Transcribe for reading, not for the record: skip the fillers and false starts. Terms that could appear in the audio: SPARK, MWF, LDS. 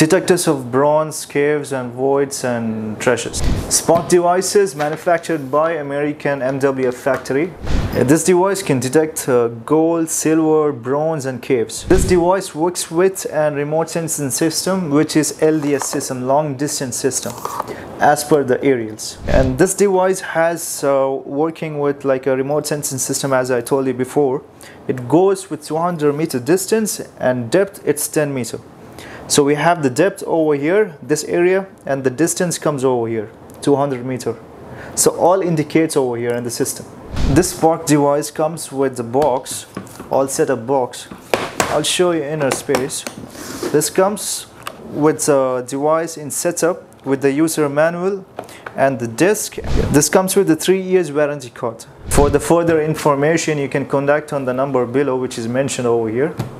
detectors of bronze, caves and voids and treasures. Spark devices manufactured by American MWF factory. This device can detect gold, silver, bronze and caves. This device works with a remote sensing system, which is LDS system, long distance system, as per the aerials. And this device has working with like a remote sensing system, as I told you before. It goes with 200 meter distance and depth it's 10 meter. So we have the depth over here, this area, and the distance comes over here, 200 meter. So all indicates over here in the system. This Spark device comes with the box, all setup box. I'll show you inner space. This comes with the device in setup with the user manual and the disc. This comes with the 3 years warranty card. For the further information, you can contact on the number below, which is mentioned over here.